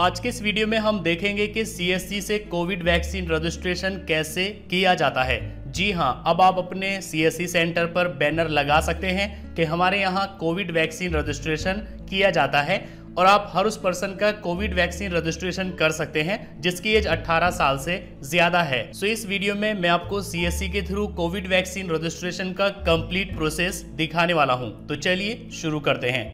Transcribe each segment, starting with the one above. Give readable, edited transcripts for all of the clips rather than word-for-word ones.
आज के इस वीडियो में हम देखेंगे कि CSC से कोविड वैक्सीन रजिस्ट्रेशन कैसे किया जाता है। जी हाँ, अब आप अपने CSC सेंटर पर बैनर लगा सकते हैं कि हमारे यहाँ कोविड वैक्सीन रजिस्ट्रेशन किया जाता है और आप हर उस पर्सन का कोविड वैक्सीन रजिस्ट्रेशन कर सकते हैं जिसकी एज 18 साल से ज्यादा है। सो इस वीडियो में मैं आपको CSC के थ्रू कोविड वैक्सीन रजिस्ट्रेशन का कंप्लीट प्रोसेस दिखाने वाला हूँ। तो चलिए शुरू करते हैं।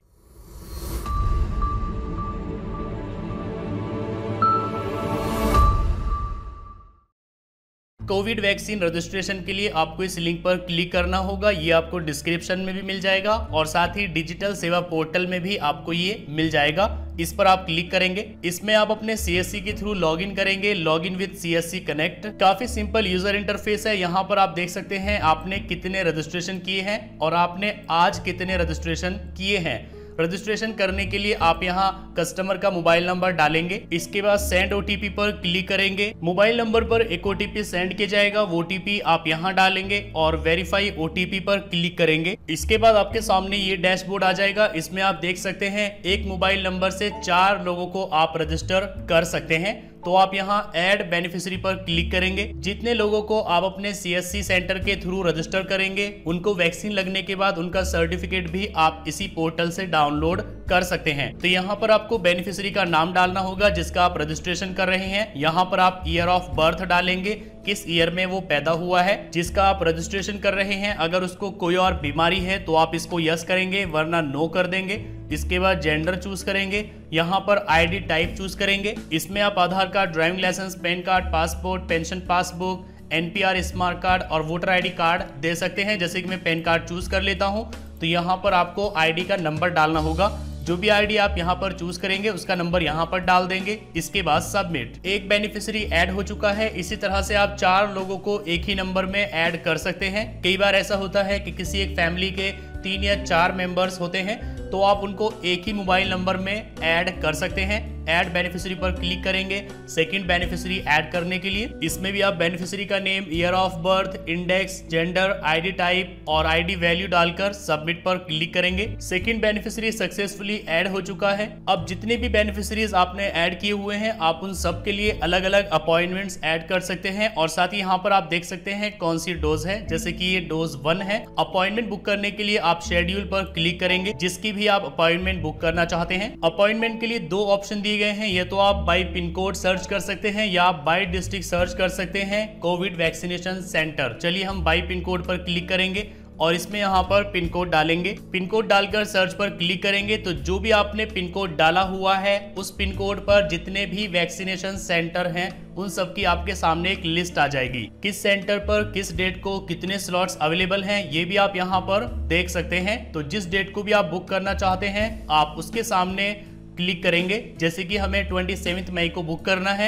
कोविड वैक्सीन रजिस्ट्रेशन के लिए आपको इस लिंक पर क्लिक करना होगा, ये आपको डिस्क्रिप्शन में भी मिल जाएगा और साथ ही डिजिटल सेवा पोर्टल में भी आपको ये मिल जाएगा। इस पर आप क्लिक करेंगे, इसमें आप अपने CSC के थ्रू लॉगिन करेंगे, लॉगिन विद CSC कनेक्ट। काफी सिंपल यूजर इंटरफेस है। यहाँ पर आप देख सकते हैं आपने कितने रजिस्ट्रेशन किए हैं और आपने आज कितने रजिस्ट्रेशन किए हैं। रजिस्ट्रेशन करने के लिए आप यहाँ कस्टमर का मोबाइल नंबर डालेंगे, इसके बाद सेंड OTP पर क्लिक करेंगे। मोबाइल नंबर पर एक OTP सेंड किया जाएगा, वो OTP आप यहाँ डालेंगे और वेरीफाई OTP पर क्लिक करेंगे। इसके बाद आपके सामने ये डैशबोर्ड आ जाएगा, इसमें आप देख सकते हैं एक मोबाइल नंबर से 4 लोगों को आप रजिस्टर कर सकते हैं। तो आप यहाँ ऐड बेनिफिशियरी पर क्लिक करेंगे। जितने लोगों को आप अपने CSC सेंटर के थ्रू रजिस्टर करेंगे उनको वैक्सीन लगने के बाद उनका सर्टिफिकेट भी आप इसी पोर्टल से डाउनलोड कर सकते हैं। तो यहाँ पर आपको बेनिफिशियरी का नाम डालना होगा जिसका आप रजिस्ट्रेशन कर रहे हैं। यहाँ पर आप ईयर ऑफ बर्थ डालेंगे, किस ईयर में वो पैदा हुआ है जिसका आप रजिस्ट्रेशन कर रहे हैं। अगर उसको कोई और बीमारी है तो आप इसको यस करेंगे वरना नो कर देंगे। इसके बाद जेंडर चूज करेंगे, यहाँ पर ID टाइप चूज करेंगे। इसमें आप Aadhaar card, driving licence, PAN card, passport, pension passbook, NPR smart card और वोटर ID कार्ड दे सकते हैं। जैसे कि मैं पैन कार्ड चूज कर लेता हूँ, तो यहाँ पर आपको ID का नंबर डालना होगा। जो भी ID आप यहाँ पर चूज करेंगे उसका नंबर यहाँ पर डाल देंगे। इसके बाद सबमिट। एक बेनिफिशियरी ऐड हो चुका है। इसी तरह से आप 4 लोगों को एक ही नंबर में ऐड कर सकते हैं। कई बार ऐसा होता है कि किसी एक फैमिली के 3 या 4 मेंबर्स होते हैं, तो आप उनको एक ही मोबाइल नंबर में ऐड कर सकते हैं। ऐड बेनिफिशियरी पर क्लिक करेंगे सेकंड बेनिफिशियरी ऐड करने के लिए। इसमें भी आप बेनिफिशियरी का name, year of birth, index, gender, ID type और ID वैल्यू डालकर सबमिट पर क्लिक करेंगे। सेकंड बेनिफिशियरी सक्सेसफुली ऐड हो चुका है। अब जितने भी बेनिफिशियरीज आपने ऐड किए हुए हैं आप उन सब के लिए अलग अलग अपॉइंटमेंट्स ऐड कर सकते हैं और साथ ही यहाँ पर आप देख सकते हैं कौन सी डोज है। जैसे कि ये डोज 1 है। अपॉइंटमेंट बुक करने के लिए आप शेड्यूल पर क्लिक करेंगे, जिसकी भी आप अपॉइंटमेंट बुक करना चाहते हैं। अपॉइंटमेंट के लिए 2 ऑप्शन दिए गए हैं, ये तो आप बाय पिन कोड सर्च कर सकते हैं या आप बाय डिस्ट्रिक्ट सर्च कर सकते हैं कोविड वैक्सीनेशन सेंटर। चलिए हम बाय पिन कोड पर क्लिक करेंगे और इसमें यहाँ पर पिन कोड डालेंगे। पिन कोड डालकर सर्च पर क्लिक करेंगे, तो जो भी आपने पिन कोड डाला हुआ है उस पिन कोड पर जितने भी वैक्सीनेशन सेंटर हैं उन सब की आपके सामने एक लिस्ट आ जाएगी। किस सेंटर पर किस डेट को कितने स्लॉट्स अवेलेबल हैं ये भी आप यहाँ पर देख सकते हैं। तो जिस डेट को भी आप बुक करना चाहते हैं आप उसके सामने क्लिक करेंगे। जैसे कि हमें 27 मई को बुक करना है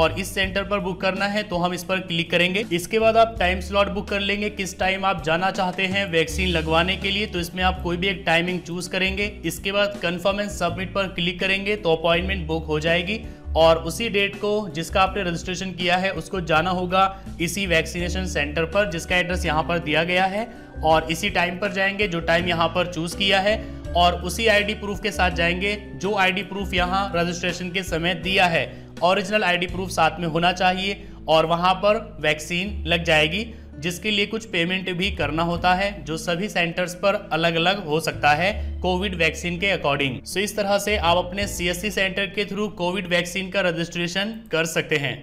और इस सेंटर पर बुक करना है, तो हम इस पर क्लिक करेंगे। इसके बाद आप टाइम स्लॉट बुक कर लेंगे, किस टाइम आप जाना चाहते हैं वैक्सीन लगवाने के लिए। तो इसमें आप कोई भी एक टाइमिंग चूज करेंगे। इसके बाद कंफर्म एंड सबमिट पर क्लिक करेंगे तो अपॉइंटमेंट बुक हो जाएगी और उसी डेट को जिसका आपने रजिस्ट्रेशन किया है उसको जाना होगा इसी वैक्सीनेशन सेंटर पर, जिसका एड्रेस यहाँ पर दिया गया है, और इसी टाइम पर जाएंगे जो टाइम यहाँ पर चूज किया है, और उसी ID प्रूफ के साथ जाएंगे जो ID प्रूफ यहाँ रजिस्ट्रेशन के समय दिया है। ओरिजिनल ID प्रूफ साथ में होना चाहिए और वहाँ पर वैक्सीन लग जाएगी, जिसके लिए कुछ पेमेंट भी करना होता है जो सभी सेंटर्स पर अलग अलग हो सकता है कोविड वैक्सीन के अकॉर्डिंग। सो इस तरह से आप अपने CSC सेंटर के थ्रू कोविड वैक्सीन का रजिस्ट्रेशन कर सकते हैं।